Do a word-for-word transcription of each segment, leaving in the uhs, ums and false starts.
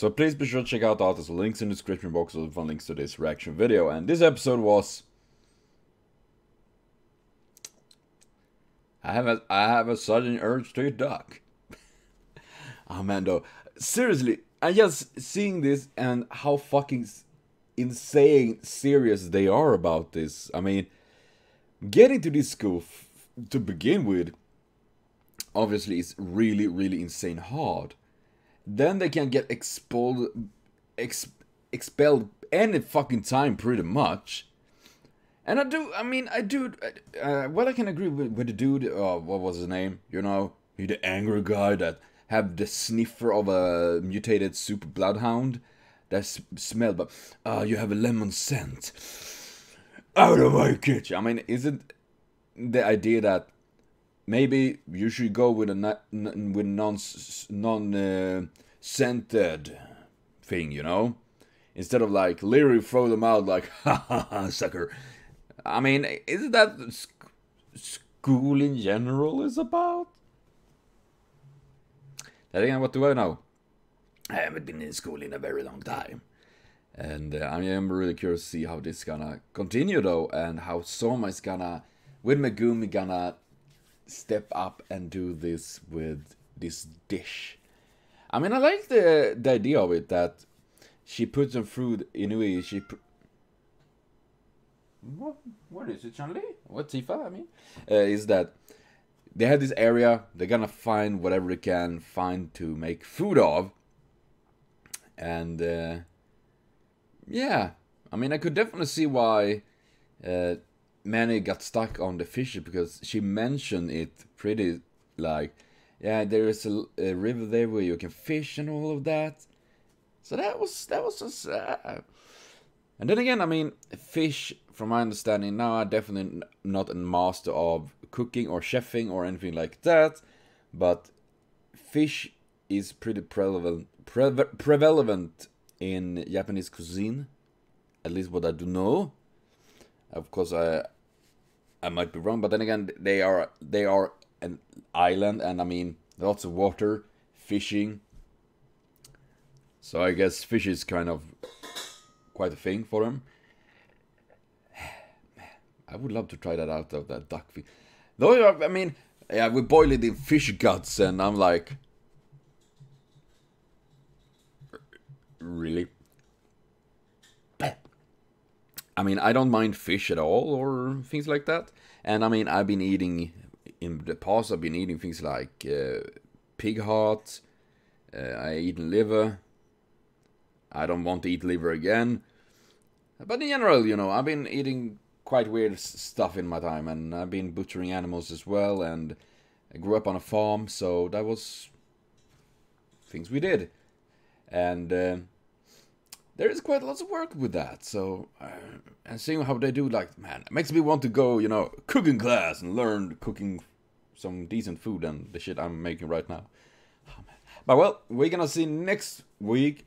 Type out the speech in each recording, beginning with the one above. So please be sure to check out the artist links in the description box or find links to this reaction video. And this episode was... I have a, I have a sudden urge to duck. Armando. Seriously, I just seeing this and how fucking insane serious they are about this. I mean, getting to this school f to begin with, obviously, is really, really insane hard. Then they can get expelled, ex expelled any fucking time, pretty much. And I do, I mean, I do, uh, well, I can agree with, with the dude, uh, what was his name, you know, he the angry guy that have the sniffer of a mutated super bloodhound, that smell, but, uh, you have a lemon scent, out of my kitchen. I mean, isn't the idea that maybe you should go with a with non, non uh, scented thing, you know? Instead of like, literally throw them out like, ha ha ha, sucker. I mean, isn't that sc school in general is about? Then again, what do I know? I haven't been in school in a very long time. And uh, I am really curious to see how this is gonna continue though, and how Soma is gonna, with Megumi gonna step up and do this with this dish. I mean, I like the, the idea of it, that she puts them through Inui, she... What, what is it, Chun-Li? What, Tifa, I mean? Uh, is that they have this area, they're gonna find whatever they can find to make food of. And, uh, yeah. I mean, I could definitely see why uh, Manny got stuck on the fish, because she mentioned it pretty, like, yeah, there is a, a river there where you can fish and all of that. So that was, that was just, uh, and then again, I mean, fish, from my understanding now, I'm definitely not a master of cooking or chefing or anything like that, but fish is pretty prevalent, pre prevalent in Japanese cuisine, at least what I do know. Of course, I, I might be wrong, but then again, they are, they are an island, and I mean, lots of water, fishing. So I guess fish is kind of quite a thing for them. Man, I would love to try that out of that duck fish. Though, I mean, yeah, we boil it in fish guts, and I'm like, really? I mean, I don't mind fish at all or things like that. And I mean, I've been eating, in the past, I've been eating things like uh, pig heart. Uh, I eat liver. I don't want to eat liver again. But in general, you know, I've been eating quite weird stuff in my time. And I've been butchering animals as well. And I grew up on a farm, so that was things we did. And... Uh, There is quite lots of work with that, so uh, and seeing how they do, like, man, it makes me want to go, you know, cooking class and learn cooking some decent food and the shit I'm making right now. Oh, man. But well, we're gonna see next week.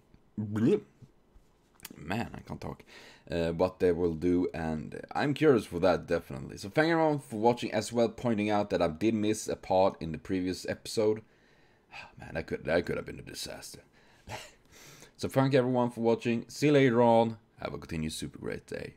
Man, I can't talk. Uh, what they will do, and I'm curious for that definitely. So thank you everyone for watching as well, pointing out that I did miss a part in the previous episode. Oh, man, that could that could have been a disaster. So thank you everyone for watching, see you later on, have a continued super great day.